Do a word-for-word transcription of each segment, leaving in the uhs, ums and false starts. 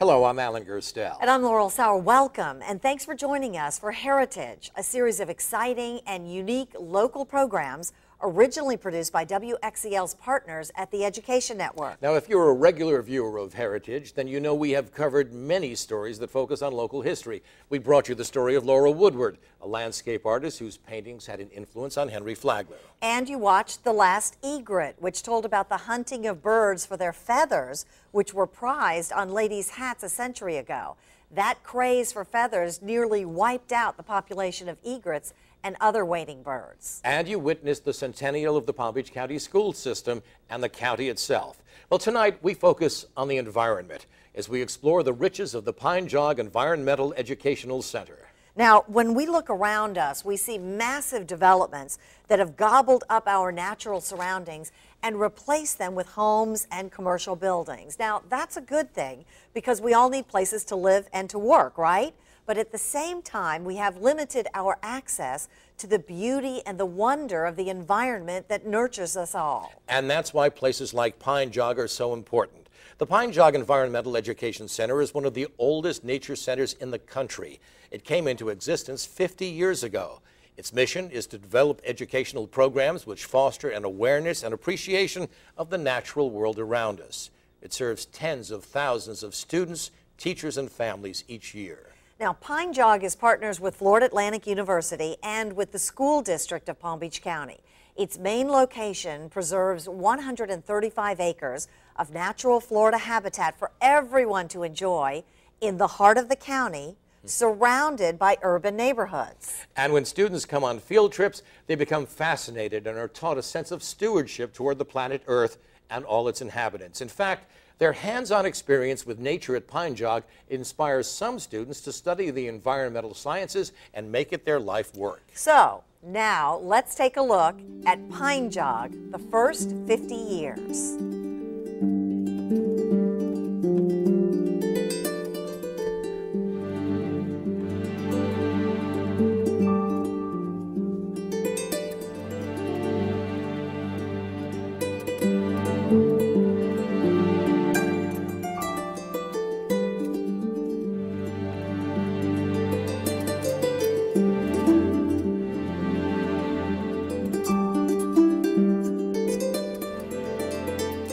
Hello, I'm Alan Gerstel. And I'm Laurel Sauer. Welcome, and thanks for joining us for Heritage, a series of exciting and unique local programs originally produced by W X E L's partners at The Education Network. Now, if you're a regular viewer of Heritage, then you know we have covered many stories that focus on local history. We brought you the story of Laura Woodward, a landscape artist whose paintings had an influence on Henry Flagler. And you watched The Last Egret, which told about the hunting of birds for their feathers, which were prized on ladies' hats a century ago. That craze for feathers nearly wiped out the population of egrets and other wading birds. And you witnessed the centennial of the Palm Beach County school system and the county itself. Well, tonight we focus on the environment as we explore the riches of the Pine Jog Environmental Educational Center. Now, when we look around us, we see massive developments that have gobbled up our natural surroundings and replaced them with homes and commercial buildings. Now, that's a good thing because we all need places to live and to work, right? But at the same time, we have limited our access to the beauty and the wonder of the environment that nurtures us all. And that's why places like Pine Jog are so important. The Pine Jog Environmental Education Center is one of the oldest nature centers in the country. It came into existence fifty years ago. Its mission is to develop educational programs which foster an awareness and appreciation of the natural world around us. It serves tens of thousands of students, teachers, and families each year. Now, Pine Jog is partners with Florida Atlantic University and with the School District of Palm Beach County. Its main location preserves one hundred thirty-five acres of natural Florida habitat for everyone to enjoy in the heart of the county, surrounded by urban neighborhoods. And when students come on field trips, they become fascinated and are taught a sense of stewardship toward the planet Earth and all its inhabitants. In fact, their hands-on experience with nature at Pine Jog inspires some students to study the environmental sciences and make it their life work. So, now let's take a look at Pine Jog, the first fifty years.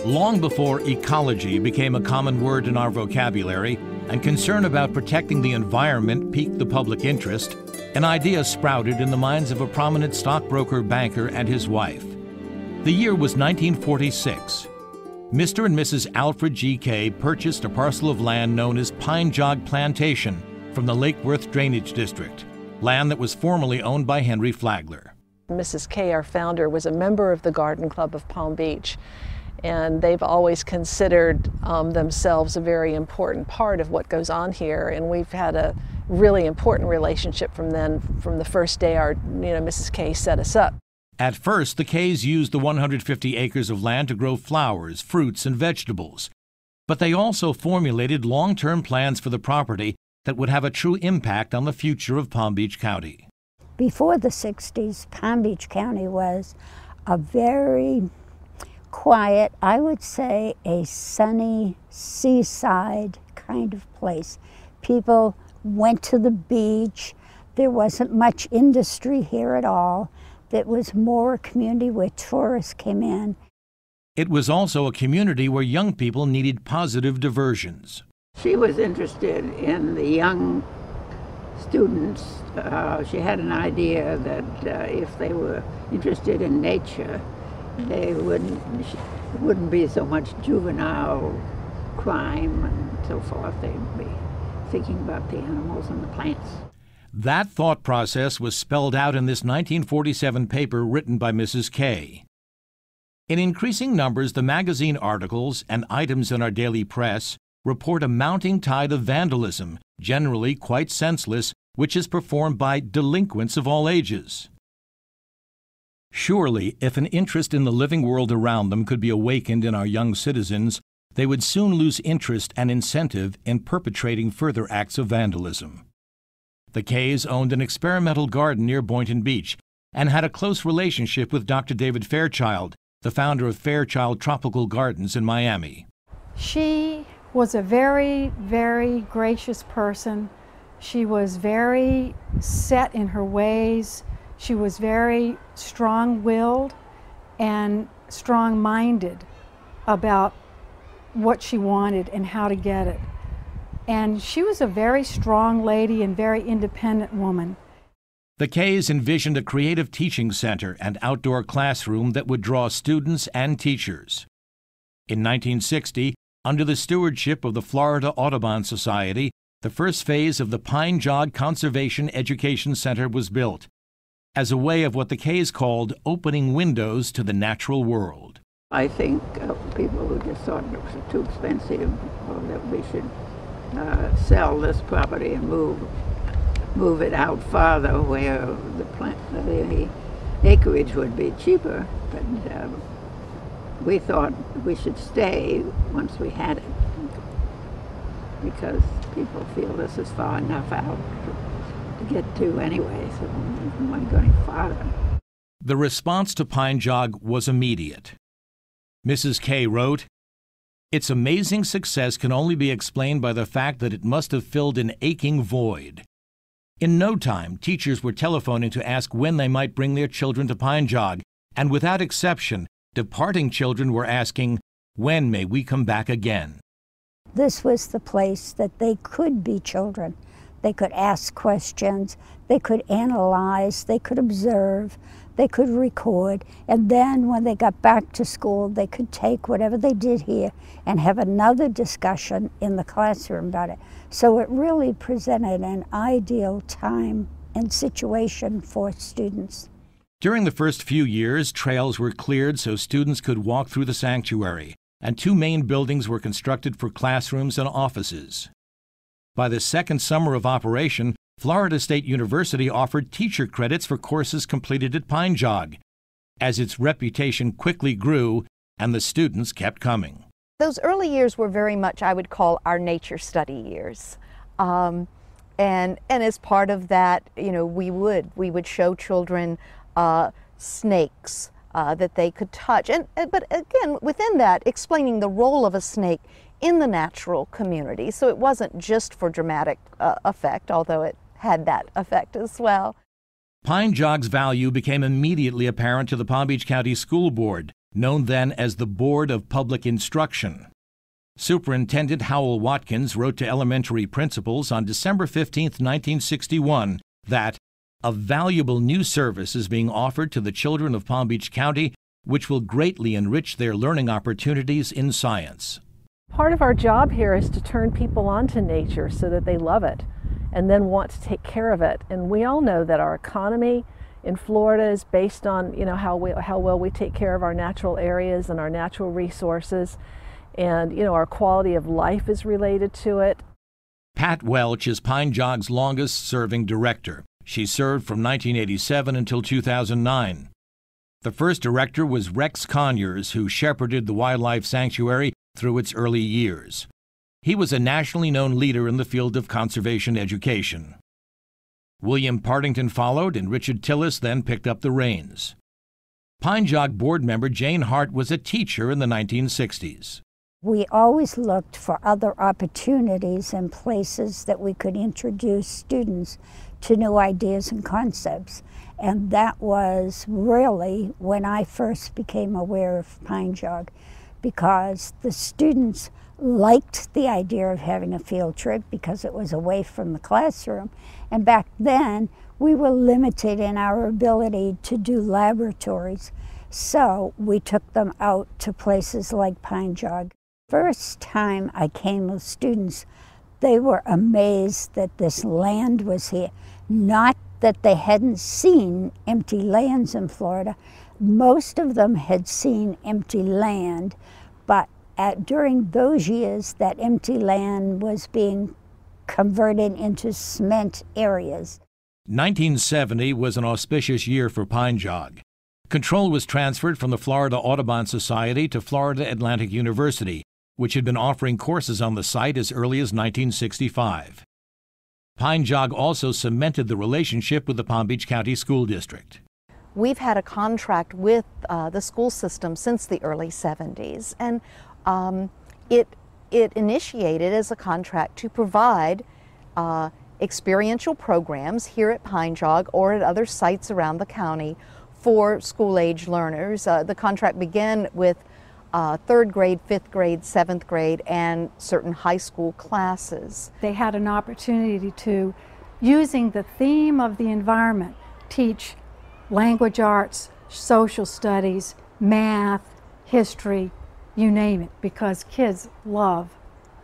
Long before ecology became a common word in our vocabulary and concern about protecting the environment piqued the public interest, an idea sprouted in the minds of a prominent stockbroker banker and his wife. The year was nineteen forty-six. Mister and Missus Alfred G. Kay purchased a parcel of land known as Pine Jog Plantation from the Lake Worth Drainage District, land that was formerly owned by Henry Flagler. Missus Kay, our founder, was a member of the Garden Club of Palm Beach, and they've always considered um, themselves a very important part of what goes on here, and we've had a really important relationship from then, from the first day our, you know, Missus Kay set us up. At first, the Kays used the one hundred fifty acres of land to grow flowers, fruits, and vegetables, but they also formulated long-term plans for the property that would have a true impact on the future of Palm Beach County. Before the sixties, Palm Beach County was a very quiet, I would say a sunny, seaside kind of place. People went to the beach. There wasn't much industry here at all. It was more a community where tourists came in. It was also a community where young people needed positive diversions. She was interested in the young students. Uh, she had an idea that uh, if they were interested in nature, they wouldn't, wouldn't be so much juvenile crime and so forth. They'd be thinking about the animals and the plants. That thought process was spelled out in this nineteen forty-seven paper written by Missus Kay. In increasing numbers, the magazine articles and items in our daily press report a mounting tide of vandalism, generally quite senseless, which is performed by delinquents of all ages. Surely, if an interest in the living world around them could be awakened in our young citizens, they would soon lose interest and incentive in perpetrating further acts of vandalism. The Kays owned an experimental garden near Boynton Beach and had a close relationship with Doctor David Fairchild, the founder of Fairchild Tropical Gardens in Miami. She was a very, very gracious person. She was very set in her ways. She was very strong-willed and strong-minded about what she wanted and how to get it. And she was a very strong lady and very independent woman. The Kays envisioned a creative teaching center and outdoor classroom that would draw students and teachers. In nineteen sixty, under the stewardship of the Florida Audubon Society, the first phase of the Pine Jog Conservation Education Center was built as a way of what the Kays called opening windows to the natural world. I think uh, people who just thought it was too expensive, or that we should uh, sell this property and move move it out farther where the, plant, the acreage would be cheaper, but uh, we thought we should stay once we had it, because people feel this is far enough out to get to anyway, so we're not going farther. The response to Pine Jog was immediate. Missus Kay wrote, "Its amazing success can only be explained by the fact that it must have filled an aching void. In no time, teachers were telephoning to ask when they might bring their children to Pine Jog, and without exception, departing children were asking, when may we come back again?" This was the place that they could be children. They could ask questions, they could analyze, they could observe, they could record, and then when they got back to school, they could take whatever they did here and have another discussion in the classroom about it. So it really presented an ideal time and situation for students. During the first few years, trails were cleared so students could walk through the sanctuary, and two main buildings were constructed for classrooms and offices. By the second summer of operation, Florida State University offered teacher credits for courses completed at Pine Jog, as its reputation quickly grew and the students kept coming. Those early years were very much, I would call, our nature study years. Um, and, and as part of that, you know, we would, we would show children uh, snakes uh, that they could touch. And, but again, within that, explaining the role of a snake in the natural community. So it wasn't just for dramatic uh, effect, although it had that effect as well. Pine Jog's value became immediately apparent to the Palm Beach County School Board, known then as the Board of Public Instruction. Superintendent Howell Watkins wrote to elementary principals on December fifteenth, nineteen sixty-one, that a valuable new service is being offered to the children of Palm Beach County, which will greatly enrich their learning opportunities in science. Part of our job here is to turn people onto nature so that they love it and then want to take care of it. And we all know that our economy in Florida is based on, you know, how we, how well we take care of our natural areas and our natural resources, and, you know, our quality of life is related to it. Pat Welch is Pine Jog's longest serving director. She served from nineteen eighty-seven until two thousand nine. The first director was Rex Conyers, who shepherded the wildlife sanctuary through its early years. He was a nationally known leader in the field of conservation education. William Partington followed, and Richard Tillis then picked up the reins. Pine Jog board member Jane Hart was a teacher in the nineteen sixties. We always looked for other opportunities and places that we could introduce students to new ideas and concepts, and that was really when I first became aware of Pine Jog, because the students liked the idea of having a field trip because it was away from the classroom. And back then, we were limited in our ability to do laboratories. So we took them out to places like Pine Jog. First time I came with students, they were amazed that this land was here. Not that they hadn't seen empty lands in Florida. Most of them had seen empty land, but at, during those years, that empty land was being converted into cement areas. nineteen seventy was an auspicious year for Pine Jog. Control was transferred from the Florida Audubon Society to Florida Atlantic University, which had been offering courses on the site as early as nineteen sixty-five. Pine Jog also cemented the relationship with the Palm Beach County School District. We've had a contract with uh, the school system since the early seventies, and um, it it initiated as a contract to provide uh, experiential programs here at Pine Jog or at other sites around the county for school-age learners. Uh, the contract began with uh, third grade, fifth grade, seventh grade, and certain high school classes. They had an opportunity to, using the theme of the environment, teach language arts, social studies, math, history, you name it, because kids love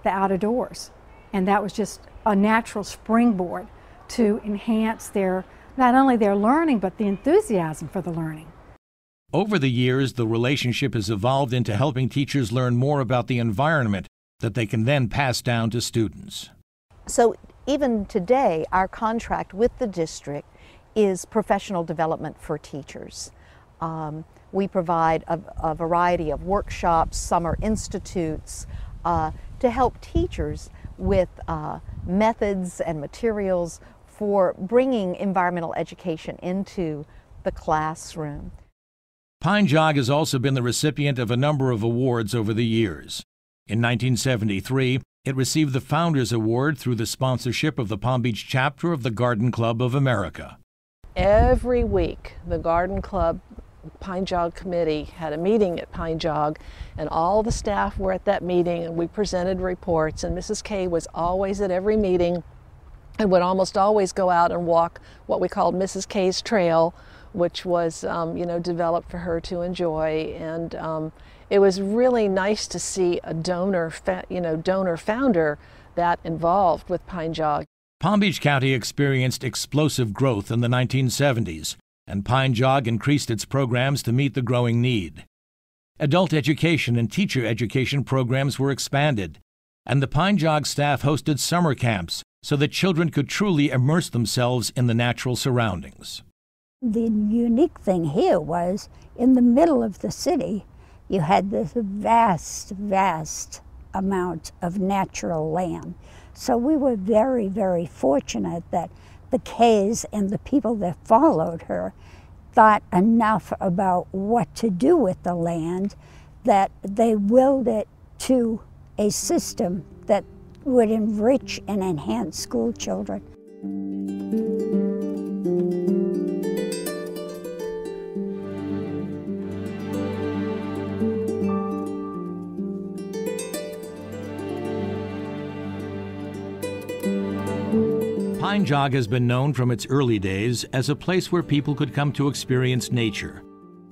the outdoors. And that was just a natural springboard to enhance their, not only their learning, but the enthusiasm for the learning. Over the years, the relationship has evolved into helping teachers learn more about the environment that they can then pass down to students. So even today, our contract with the district is professional development for teachers. Um, we provide a, a variety of workshops, summer institutes, uh, to help teachers with uh, methods and materials for bringing environmental education into the classroom. Pine Jog has also been the recipient of a number of awards over the years. In nineteen seventy-three, it received the Founders Award through the sponsorship of the Palm Beach Chapter of the Garden Club of America. Every week, the Garden Club Pine Jog Committee had a meeting at Pine Jog, and all the staff were at that meeting, and we presented reports, and Missus Kay was always at every meeting and would almost always go out and walk what we called Missus Kay's Trail, which was, um, you know, developed for her to enjoy. And um, it was really nice to see a donor, you know, donor founder that involved with Pine Jog. Palm Beach County experienced explosive growth in the nineteen seventies, and Pine Jog increased its programs to meet the growing need. Adult education and teacher education programs were expanded, and the Pine Jog staff hosted summer camps so that children could truly immerse themselves in the natural surroundings. The unique thing here was, in the middle of the city, you had this vast, vast amount of natural land. So we were very, very fortunate that the Kays and the people that followed her thought enough about what to do with the land that they willed it to a system that would enrich and enhance school children. Pine Jog has been known from its early days as a place where people could come to experience nature.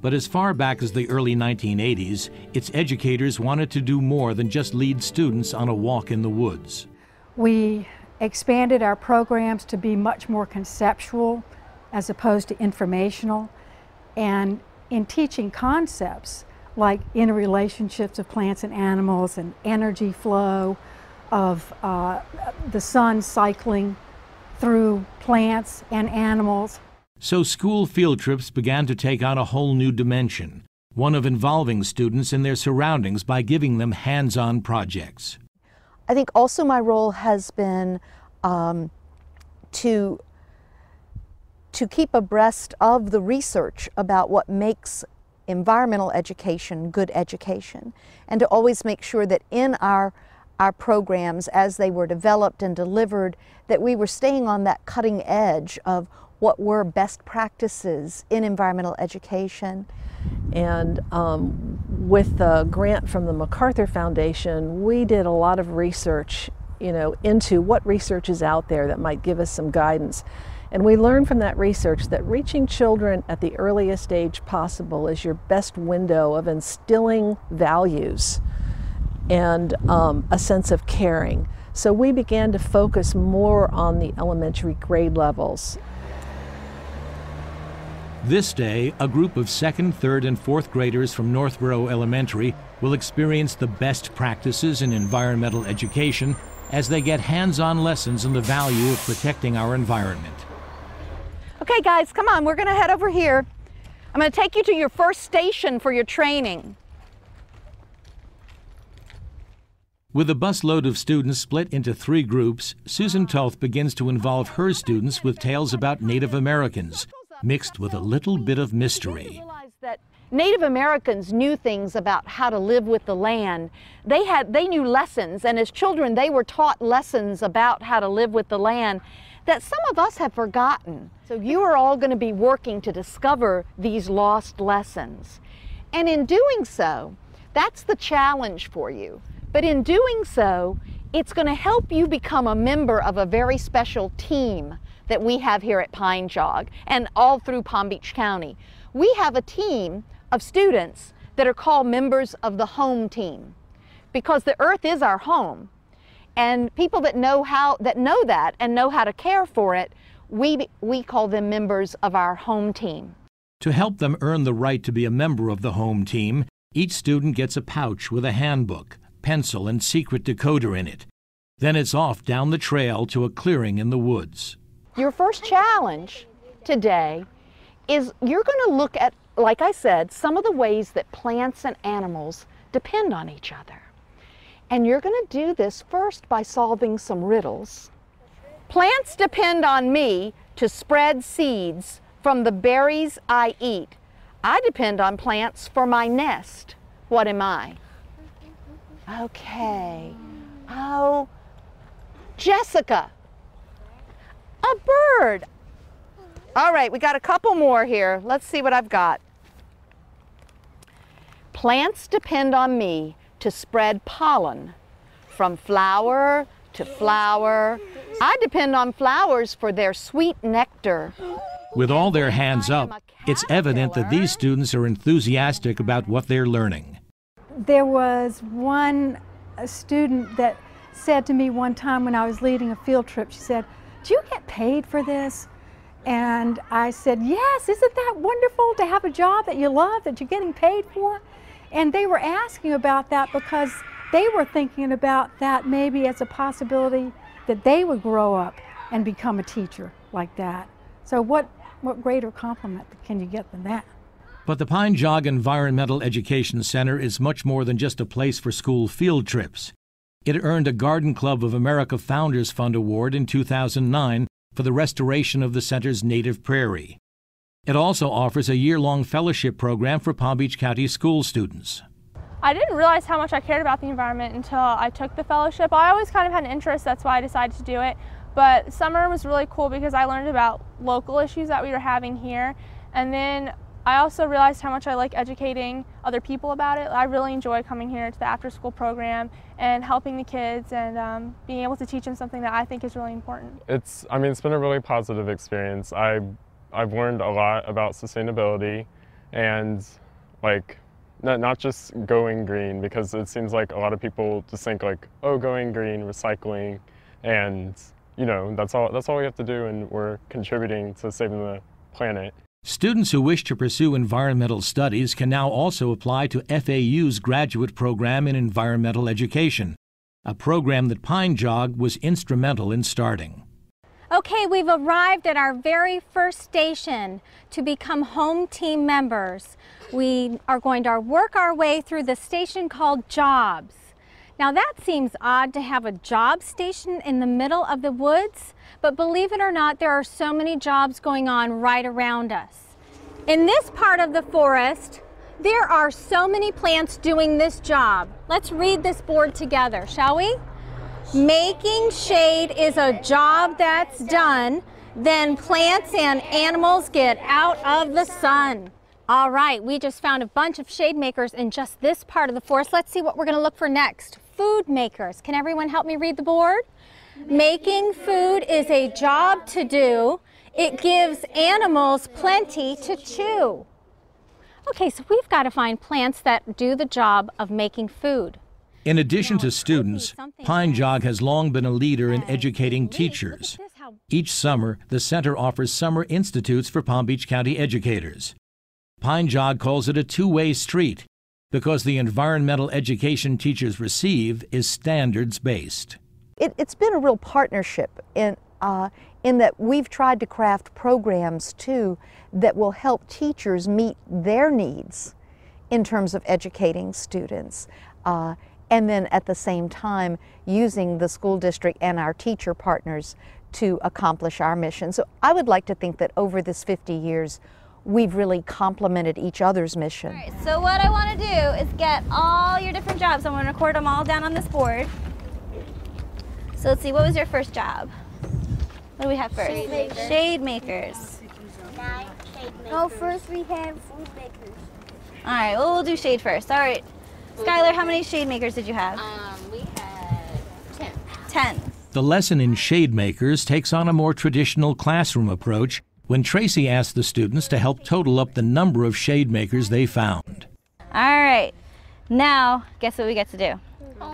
But as far back as the early nineteen eighties, its educators wanted to do more than just lead students on a walk in the woods. We expanded our programs to be much more conceptual as opposed to informational, and in teaching concepts like interrelationships of plants and animals and energy flow, of uh, the sun cycling through plants and animals. So school field trips began to take on a whole new dimension, one of involving students in their surroundings by giving them hands-on projects. I think also my role has been um, to, to keep abreast of the research about what makes environmental education good education, and to always make sure that in our our programs as they were developed and delivered, that we were staying on that cutting edge of what were best practices in environmental education. And um, with the grant from the MacArthur Foundation, we did a lot of research, you know, into what research is out there that might give us some guidance. And we learned from that research that reaching children at the earliest age possible is your best window of instilling values and um, a sense of caring. So we began to focus more on the elementary grade levels. This day, a group of second, third, and fourth graders from Northborough Elementary will experience the best practices in environmental education as they get hands-on lessons in the value of protecting our environment. Okay guys, come on, we're gonna head over here. I'm gonna take you to your first station for your training. With a busload of students split into three groups, Susan Toth begins to involve her students with tales about Native Americans, mixed with a little bit of mystery. Native Americans knew things about how to live with the land. They had, they knew lessons, and as children they were taught lessons about how to live with the land that some of us have forgotten. So you are all going to be working to discover these lost lessons. And in doing so, that's the challenge for you. But in doing so, it's going to help you become a member of a very special team that we have here at Pine Jog and all through Palm Beach County. We have a team of students that are called members of the home team, because the earth is our home, and people that know how, that know that and know how to care for it, we, we call them members of our home team. To help them earn the right to be a member of the home team, each student gets a pouch with a handbook, pencil, and secret decoder in it. Then it's off down the trail to a clearing in the woods. Your first challenge today is you're going to look at, like I said, some of the ways that plants and animals depend on each other. And you're going to do this first by solving some riddles. Plants depend on me to spread seeds from the berries I eat. I depend on plants for my nest. What am I? Okay, oh, Jessica, a bird. All right, we got a couple more here. Let's see what I've got. Plants depend on me to spread pollen from flower to flower. I depend on flowers for their sweet nectar. With all their hands up, it's evident that these students are enthusiastic about what they're learning. There was one student that said to me one time when I was leading a field trip, she said, "Do you get paid for this?" And I said, "Yes, isn't that wonderful to have a job that you love, that you're getting paid for?" And they were asking about that because they were thinking about that maybe as a possibility that they would grow up and become a teacher like that. So what, what greater compliment can you get than that? But the Pine Jog Environmental Education Center is much more than just a place for school field trips. It earned a Garden Club of America Founders Fund Award in two thousand nine for the restoration of the center's native prairie. It also offers a year-long fellowship program for Palm Beach County school students. I didn't realize how much I cared about the environment until I took the fellowship. I always kind of had an interest, that's why I decided to do it. But summer was really cool because I learned about local issues that we were having here, and then I also realized how much I like educating other people about it. I really enjoy coming here to the after-school program and helping the kids and um, being able to teach them something that I think is really important. It's, I mean, it's been a really positive experience. I, I've learned a lot about sustainability and like not, not just going green, because it seems like a lot of people just think like, oh, going green, recycling, and you know, that's all, that's all we have to do, and we're contributing to saving the planet. Students who wish to pursue environmental studies can now also apply to F A U's graduate program in environmental education, a program that Pine Jog was instrumental in starting. Okay, we've arrived at our very first station to become home team members. We are going to work our way through the station called Jobs. Now that seems odd to have a job station in the middle of the woods, but believe it or not, there are so many jobs going on right around us. In this part of the forest, there are so many plants doing this job. Let's read this board together, shall we? Making shade is a job that's done, then plants and animals get out of the sun. All right, we just found a bunch of shade makers in just this part of the forest. Let's see what we're going to look for next. Food makers. Can everyone help me read the board? Making food is a job to do. It gives animals plenty to chew. Okay, so we've got to find plants that do the job of making food. In addition to students, Pine Jog has long been a leader in educating teachers. Each summer, the center offers summer institutes for Palm Beach County educators. Pine Jog calls it a two-way street because the environmental education teachers receive is standards-based. It, it's been a real partnership in, uh, in that we've tried to craft programs too that will help teachers meet their needs in terms of educating students, uh, and then at the same time using the school district and our teacher partners to accomplish our mission. So I would like to think that over this fifty years we've really complemented each other's mission. All right, so what I want to do is get all your different jobs. I'm going to record them all down on this board. So let's see, what was your first job? What do we have first? Shade makers. Shade makers. Nine shade makers. Oh, first we had food makers. All right, well, we'll do shade first. All right, Skylar, how many shade makers did you have? Um, we had ten. Ten. The lesson in shade makers takes on a more traditional classroom approach when Tracy asked the students to help total up the number of shade makers they found. All right, now guess what we get to do? Oh,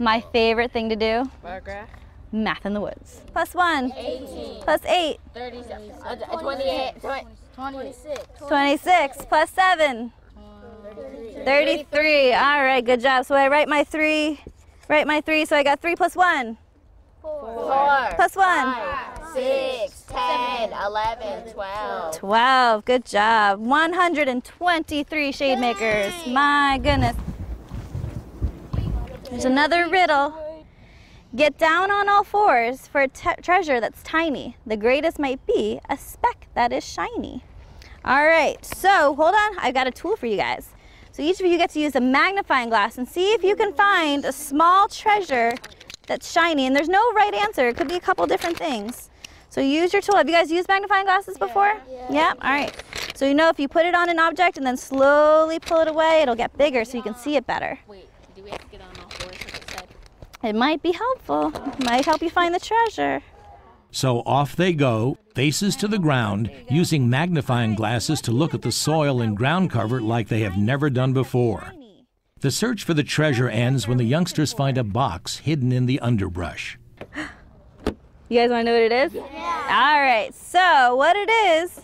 my favorite thing to do? Paragraph. Math in the woods. Plus one. eighteen. Plus eight. thirty-seven. twenty-eight. twenty-six. twenty-six. Plus seven. thirty-three. thirty-three. All right, good job. So I write my three. Write my three. So I got three plus one. Four. Four. Plus one. Five, six, ten, eleven, twelve. Twelve. Good job. One hundred and twenty-three shade makers. Yay. My goodness. There's another riddle. Get down on all fours for a te treasure that's tiny. The greatest might be a speck that is shiny. All right. So hold on. I've got a tool for you guys. So each of you get to use a magnifying glass and see if you can find a small treasure that's shiny, and there's no right answer. It could be a couple different things. So use your tool. Have you guys used magnifying glasses before? Yeah. yeah. yeah? All right. So you know if you put it on an object and then slowly pull it away, it'll get bigger so you can see it better. Wait, do we have to get on all fours with the set? It might be helpful. It might help you find the treasure. So off they go, faces to the ground, using magnifying glasses to look at the soil and ground cover like they have never done before. The search for the treasure ends when the youngsters find a box hidden in the underbrush. You guys want to know what it is? Yeah. All right, so what it is,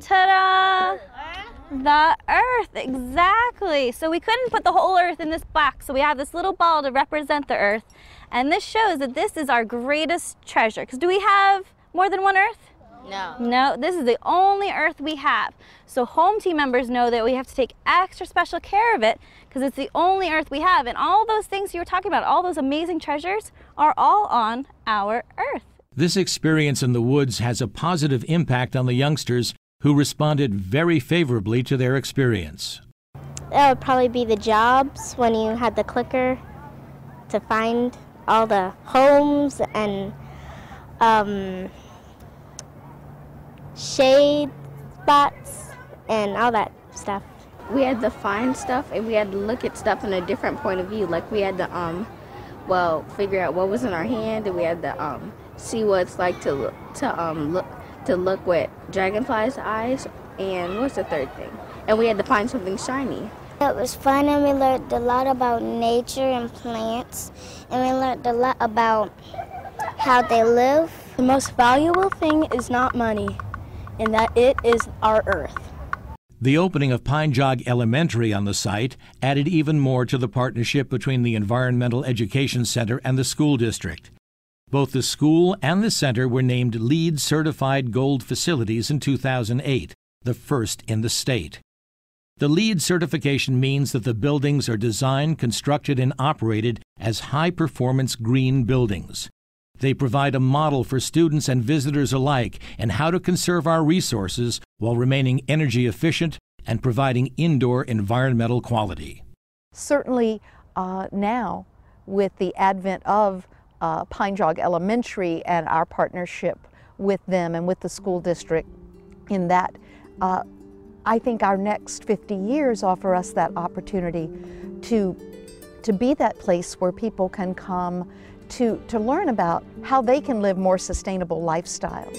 ta-da, the earth, exactly. So we couldn't put the whole earth in this box, so we have this little ball to represent the earth. And this shows that this is our greatest treasure, because do we have more than one earth? No. No, this is the only earth we have. So home team members know that we have to take extra special care of it because it's the only earth we have. And all those things you were talking about, all those amazing treasures are all on our earth. This experience in the woods has a positive impact on the youngsters who responded very favorably to their experience. That would probably be the jobs when you had the clicker to find all the homes and um, shade spots and all that stuff. We had to find stuff and we had to look at stuff in a different point of view. Like we had to, um, well, figure out what was in our hand, and we had to um, see what it's like to look, to um, look to look with dragonflies' eyes. And what's the third thing? And we had to find something shiny. It was fun, and we learned a lot about nature and plants, and we learned a lot about how they live. The most valuable thing is not money, and that it is our earth. The opening of Pine Jog Elementary on the site added even more to the partnership between the Environmental Education Center and the school district. Both the school and the center were named LEED Certified Gold facilities in two thousand eight, the first in the state. The LEED certification means that the buildings are designed, constructed, and operated as high-performance green buildings. They provide a model for students and visitors alike in how to conserve our resources while remaining energy efficient and providing indoor environmental quality. Certainly uh, now, with the advent of uh, Pine Jog Elementary and our partnership with them and with the school district in that, uh, I think our next fifty years offer us that opportunity to, to be that place where people can come To, to learn about how they can live more sustainable lifestyles.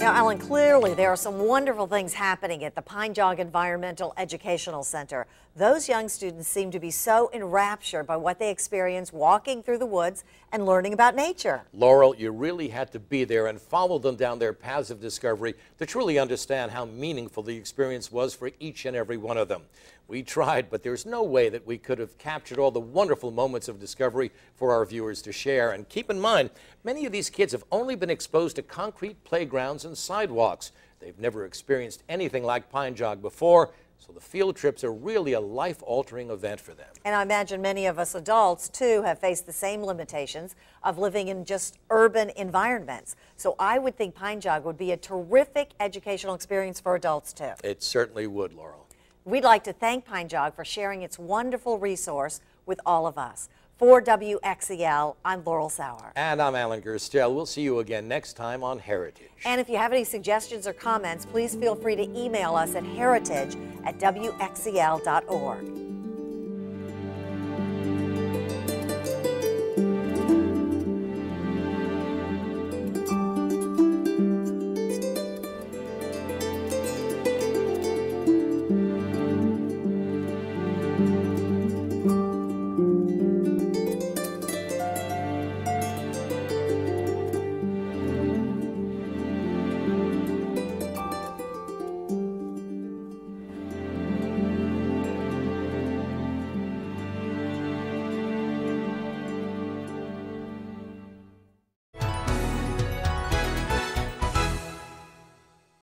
Now, Alan, clearly there are some wonderful things happening at the Pine Jog Environmental Educational Center. Those young students seem to be so enraptured by what they experience walking through the woods and learning about nature. Laurel, you really had to be there and follow them down their paths of discovery to truly understand how meaningful the experience was for each and every one of them. We tried, but there's no way that we could have captured all the wonderful moments of discovery for our viewers to share. And keep in mind, many of these kids have only been exposed to concrete playgrounds and sidewalks. They've never experienced anything like Pine Jog before, So the field trips are really a life-altering event for them. And I imagine many of us adults, too, have faced the same limitations of living in just urban environments. So I would think Pine Jog would be a terrific educational experience for adults, too. It certainly would, Laurel. We'd like to thank Pine Jog for sharing its wonderful resource with all of us. For W X E L, I'm Laurel Sauer. And I'm Alan Gerstel. We'll see you again next time on Heritage. And if you have any suggestions or comments, please feel free to email us at heritage at W X E L dot org.